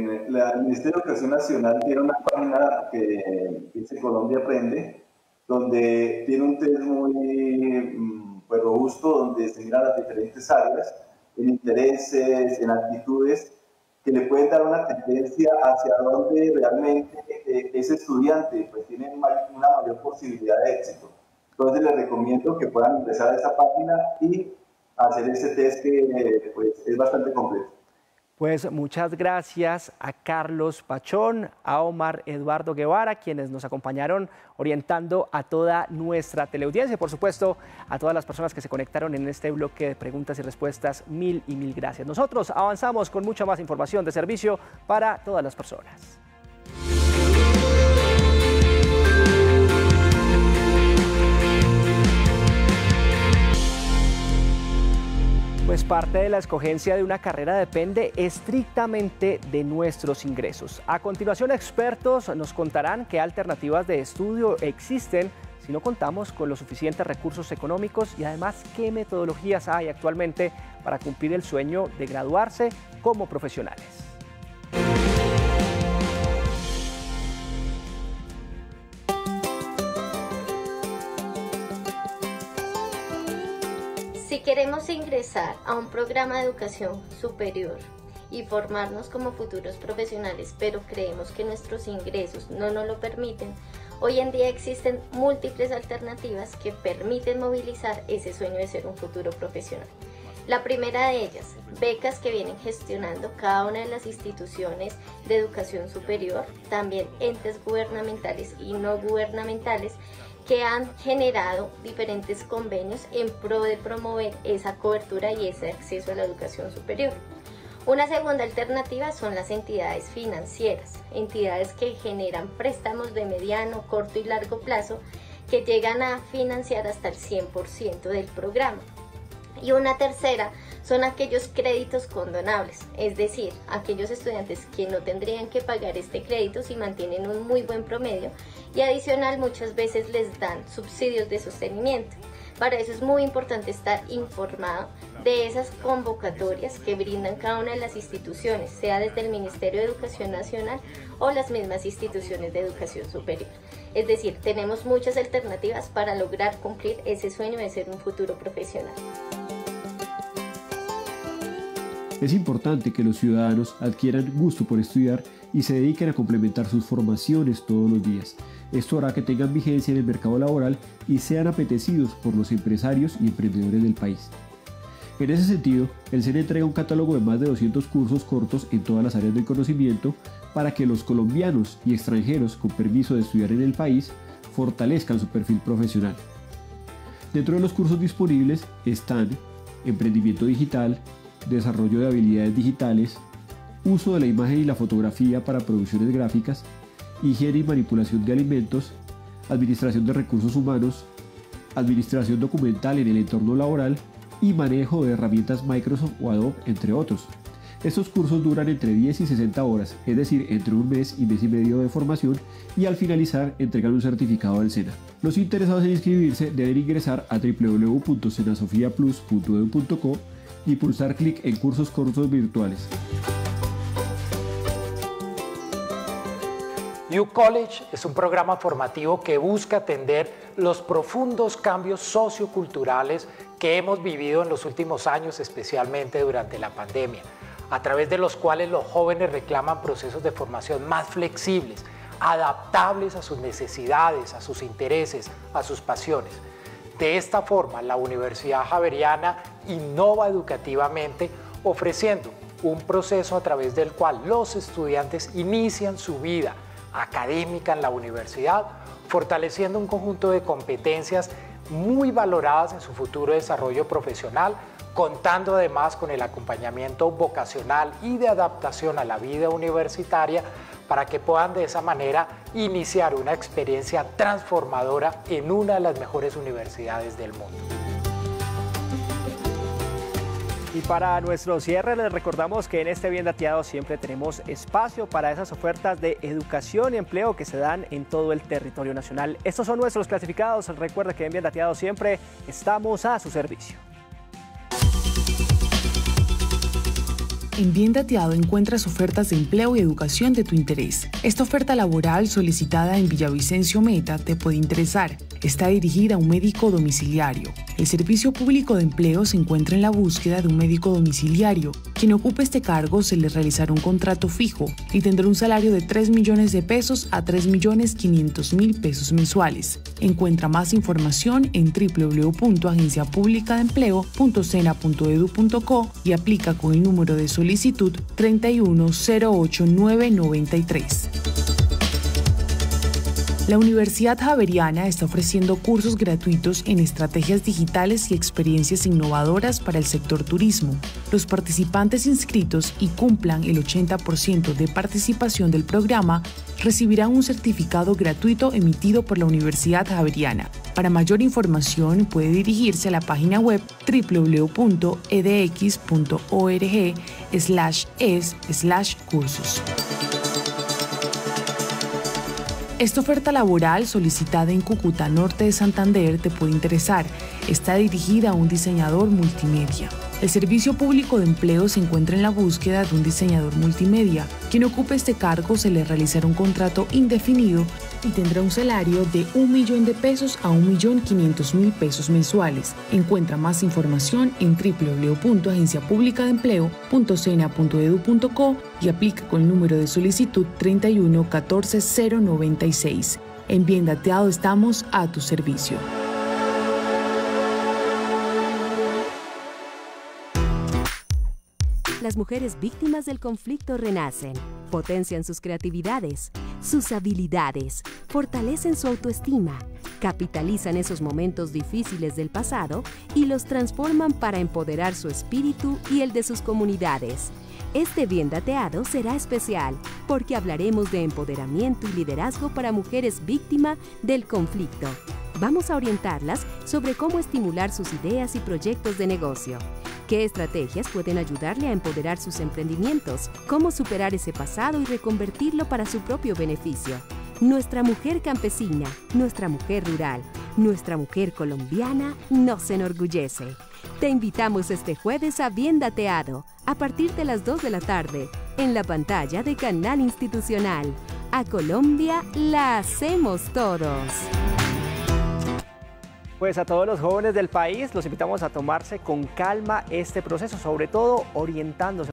Ministerio de Educación Nacional tiene una página que dice Colombia Aprende, donde tiene un test muy pues, robusto, donde se miran las diferentes áreas, en intereses, en actitudes, que le pueden dar una tendencia hacia dónde realmente ese estudiante pues, tiene una mayor posibilidad de éxito. Entonces les recomiendo que puedan ingresar a esa página y hacer ese test que pues, es bastante completo. Pues muchas gracias a Carlos Pachón, a Omar Eduardo Guevara, quienes nos acompañaron orientando a toda nuestra teleaudiencia y por supuesto a todas las personas que se conectaron en este bloque de preguntas y respuestas. Mil y mil gracias. Nosotros avanzamos con mucha más información de servicio para todas las personas. Pues parte de la escogencia de una carrera depende estrictamente de nuestros ingresos. A continuación, expertos nos contarán qué alternativas de estudio existen si no contamos con los suficientes recursos económicos y además qué metodologías hay actualmente para cumplir el sueño de graduarse como profesionales. Si queremos ingresar a un programa de educación superior y formarnos como futuros profesionales, pero creemos que nuestros ingresos no nos lo permiten, hoy en día existen múltiples alternativas que permiten movilizar ese sueño de ser un futuro profesional. La primera de ellas, becas que vienen gestionando cada una de las instituciones de educación superior, también entes gubernamentales y no gubernamentales, que han generado diferentes convenios en pro de promover esa cobertura y ese acceso a la educación superior. Una segunda alternativa son las entidades financieras, entidades que generan préstamos de mediano, corto y largo plazo que llegan a financiar hasta el 100% del programa. Y una tercera son aquellos créditos condonables, es decir, aquellos estudiantes que no tendrían que pagar este crédito si mantienen un muy buen promedio y adicional muchas veces les dan subsidios de sostenimiento. Para eso es muy importante estar informado de esas convocatorias que brindan cada una de las instituciones, sea desde el Ministerio de Educación Nacional o las mismas instituciones de educación superior. Es decir, tenemos muchas alternativas para lograr cumplir ese sueño de ser un futuro profesional. Es importante que los ciudadanos adquieran gusto por estudiar y se dediquen a complementar sus formaciones todos los días. Esto hará que tengan vigencia en el mercado laboral y sean apetecidos por los empresarios y emprendedores del país. En ese sentido, el SENA entrega un catálogo de más de 200 cursos cortos en todas las áreas del conocimiento para que los colombianos y extranjeros con permiso de estudiar en el país fortalezcan su perfil profesional. Dentro de los cursos disponibles están emprendimiento digital, desarrollo de habilidades digitales, uso de la imagen y la fotografía para producciones gráficas, higiene y manipulación de alimentos, administración de recursos humanos, administración documental en el entorno laboral y manejo de herramientas Microsoft o Adobe, entre otros. Estos cursos duran entre 10 y 60 horas, es decir, entre un mes y medio de formación, y al finalizar entregan un certificado del SENA. Los interesados en inscribirse deben ingresar a www.senasofiaplus.edu.co y pulsar clic en cursos cortos virtuales. New College es un programa formativo que busca atender los profundos cambios socioculturales que hemos vivido en los últimos años, especialmente durante la pandemia, a través de los cuales los jóvenes reclaman procesos de formación más flexibles, adaptables a sus necesidades, a sus intereses, a sus pasiones. De esta forma, la Universidad Javeriana innova educativamente ofreciendo un proceso a través del cual los estudiantes inician su vida académica en la universidad, fortaleciendo un conjunto de competencias muy valoradas en su futuro desarrollo profesional, contando además con el acompañamiento vocacional y de adaptación a la vida universitaria para que puedan de esa manera iniciar una experiencia transformadora en una de las mejores universidades del mundo. Y para nuestro cierre les recordamos que en este Bien Dateado siempre tenemos espacio para esas ofertas de educación y empleo que se dan en todo el territorio nacional. Estos son nuestros clasificados. Recuerda que en Bien Dateado siempre estamos a su servicio. En Bien Dateado encuentras ofertas de empleo y educación de tu interés. Esta oferta laboral solicitada en Villavicencio Meta te puede interesar. Está dirigida a un médico domiciliario. El Servicio Público de Empleo se encuentra en la búsqueda de un médico domiciliario. Quien ocupe este cargo se le realizará un contrato fijo y tendrá un salario de 3 millones de pesos a 3.500.000 pesos mensuales. Encuentra más información en www.agenciapublicadeempleo.cna.edu.co y aplica con el número de solicitud 3108993. La Universidad Javeriana está ofreciendo cursos gratuitos en estrategias digitales y experiencias innovadoras para el sector turismo. Los participantes inscritos y cumplan el 80% de participación del programa recibirán un certificado gratuito emitido por la Universidad Javeriana. Para mayor información puede dirigirse a la página web www.edx.org/es/cursos. Esta oferta laboral solicitada en Cúcuta, norte de Santander, te puede interesar. Está dirigida a un diseñador multimedia. El Servicio Público de Empleo se encuentra en la búsqueda de un diseñador multimedia. Quien ocupe este cargo se le realizará un contrato indefinido y tendrá un salario de 1.000.000 de pesos a 1.500.000 pesos mensuales. Encuentra más información en www.agenciapublicadeempleo.cna.edu.co y aplica con el número de solicitud 3114096. En Bien Dateado estamos a tu servicio. Las mujeres víctimas del conflicto renacen, potencian sus creatividades, sus habilidades, fortalecen su autoestima, capitalizan esos momentos difíciles del pasado y los transforman para empoderar su espíritu y el de sus comunidades. Este Bien Dateado será especial porque hablaremos de empoderamiento y liderazgo para mujeres víctimas del conflicto. Vamos a orientarlas sobre cómo estimular sus ideas y proyectos de negocio. ¿Qué estrategias pueden ayudarle a empoderar sus emprendimientos? ¿Cómo superar ese pasado y reconvertirlo para su propio beneficio? Nuestra mujer campesina, nuestra mujer rural, nuestra mujer colombiana nos enorgullece. Te invitamos este jueves a Bien Dateado, a partir de las 2 de la tarde, en la pantalla de Canal Institucional. A Colombia la hacemos todos. Pues a todos los jóvenes del país los invitamos a tomarse con calma este proceso, sobre todo orientándose.